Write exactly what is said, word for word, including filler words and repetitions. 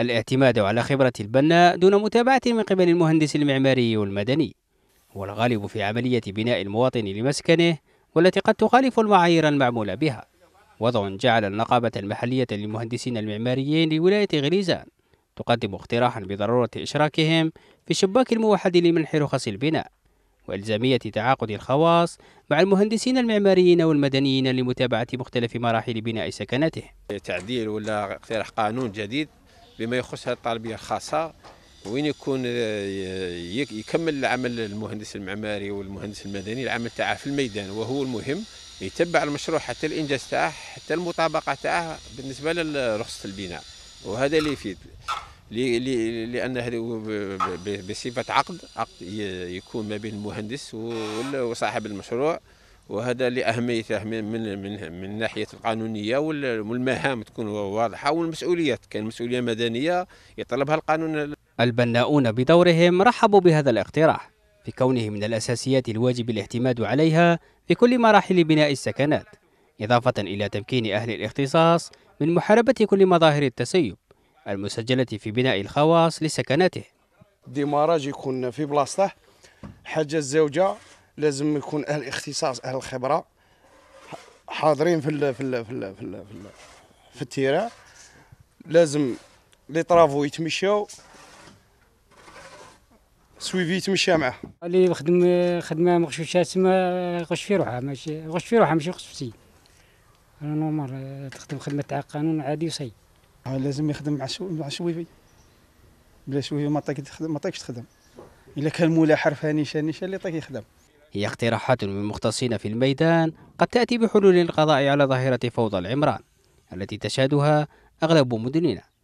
الاعتماد على خبرة البناء دون متابعة من قبل المهندس المعماري والمدني، والغالب في عملية بناء المواطن لمسكنه والتي قد تخالف المعايير المعمولة بها، وضع جعل النقابة المحلية للمهندسين المعماريين لولاية غليزان تقدم اقتراحا بضرورة إشراكهم في الشباك الموحد لمنح رخص البناء وإلزامية تعاقد الخواص مع المهندسين المعماريين والمدنيين لمتابعة مختلف مراحل بناء سكناته. تعديل ولا اقتراح قانون جديد بما يخص الطالبية الخاصة، وين يكون يكمل عمل المهندس المعماري والمهندس المدني العمل تاعه في الميدان، وهو المهم يتبع المشروع حتى الانجاز تاعه حتى المطابقه تاعه بالنسبه لرخصه البناء، وهذا اللي يفيد لان هذا بصفه عقد عقد يكون ما بين المهندس وصاحب المشروع، وهذا لأهميته من من من ناحية القانونية والمهام تكون واضحة والمسؤوليات، كان مسؤولية مدنية يطلبها القانون. البناؤون بدورهم رحبوا بهذا الاقتراح في كونه من الأساسيات الواجب الاعتماد عليها في كل مراحل بناء السكنات، إضافة إلى تمكين أهل الاختصاص من محاربة كل مظاهر التسيب المسجلة في بناء الخواص لسكناته. ديماراج يكون في بلاصته، حاجة الزوجة لازم يكون اهل اختصاص اهل الخبره حاضرين في ال في ال في ال في ال في التيران، لازم لي طرافو يتمشاو سويفي يتمشى معاه. اللي يخدم خدمه مغشوشه تما غش في روحها، ماشي غش في روحها ماشي غش في سي انا نورمال تخدم خدمه تاع قانون عادي وصي. لازم يخدم مع مع سويفي، بلا سويفي ما طايقش تخدم ما طايقش تخدم. إلا كان مولا حرفها نيشان نيشان اللي طايق يخدم. هي اقتراحات من مختصين في الميدان قد تأتي بحلول القضاء على ظاهرة فوضى العمران التي تشهدها أغلب مدننا.